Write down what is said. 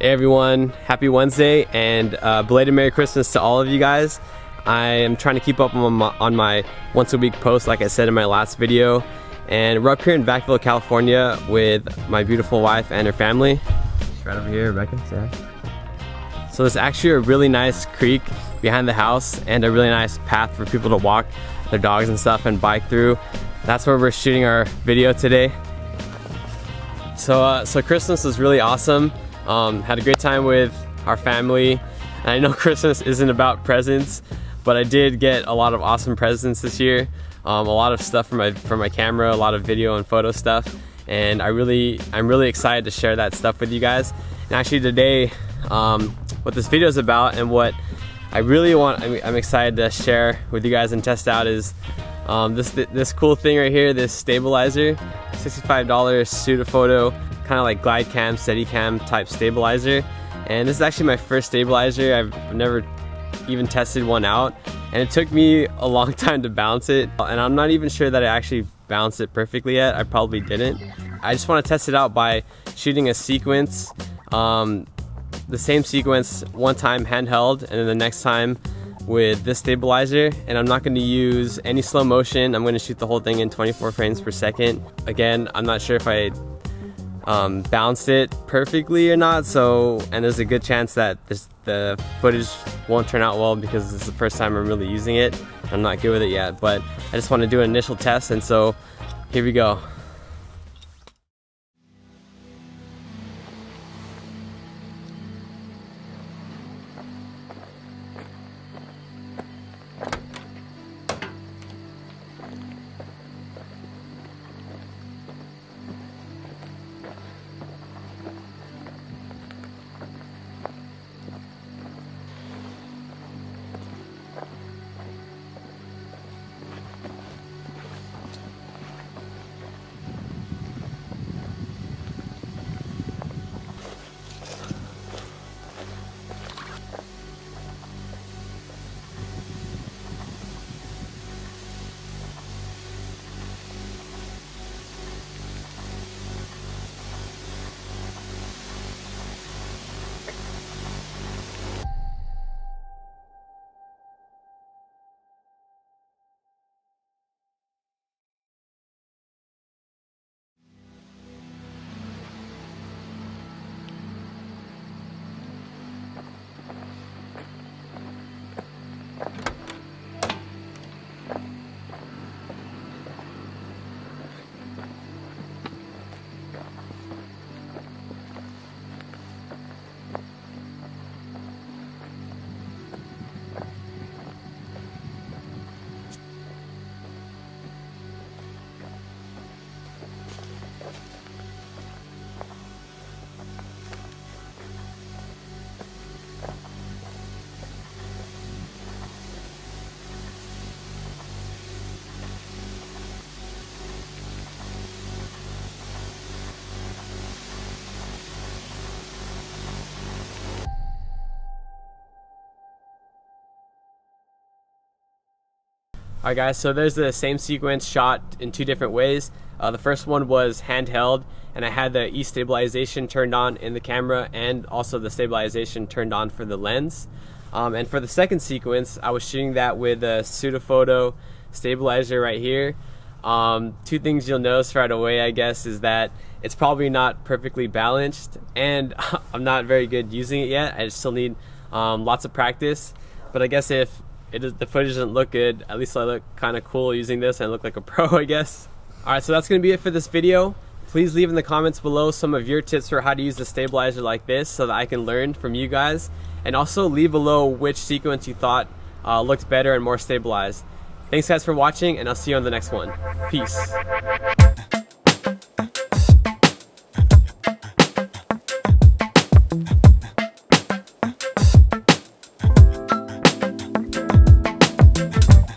everyone, happy Wednesday, and belated Merry Christmas to all of you guys. I am trying to keep up on my once a week post, like I said in my last video. And we're up here in Vacaville, California with my beautiful wife and her family. She's right over here, Rebecca. Yeah. So there's actually a really nice creek behind the house and a really nice path for people to walk their dogs and stuff and bike through. That's where we're shooting our video today. So Christmas was really awesome. Had a great time with our family. And I know Christmas isn't about presents, but I did get a lot of awesome presents this year. A lot of stuff for my camera, a lot of video and photo stuff, and I'm really excited to share that stuff with you guys. And actually today, what this video is about and what I really want, I'm excited to share with you guys and test out is this cool thing right here, this stabilizer, $65 Sutefoto, kind of like Glidecam, Steadicam type stabilizer. And this is actually my first stabilizer. I've never even tested one out, and it took me a long time to balance it, and I'm not even sure that I actually balanced it perfectly yet. I probably didn't. I just want to test it out by shooting a sequence, the same sequence one time handheld, and then the next time with this stabilizer. And I'm not going to use any slow motion. I'm going to shoot the whole thing in 24 frames per second. Again, I'm not sure if I balanced it perfectly or not, so, and there's a good chance that the footage won't turn out well because this is the first time I'm really using it. I'm not good with it yet, but I just want to do an initial test, and so here we go. Alright guys, so there's the same sequence shot in two different ways. The first one was handheld, and I had the e-stabilization turned on in the camera and also the stabilization turned on for the lens. And for the second sequence, I was shooting that with a Sutefoto stabilizer right here. Two things you'll notice right away, I guess, is that it's probably not perfectly balanced, and I'm not very good using it yet. I still need lots of practice, but I guess if the footage doesn't look good, at least I look kind of cool using this and I look like a pro, I guess. Alright, so that's going to be it for this video. Please leave in the comments below some of your tips for how to use a stabilizer like this so that I can learn from you guys. And also leave below which sequence you thought looked better and more stabilized. Thanks guys for watching, and I'll see you on the next one. Peace.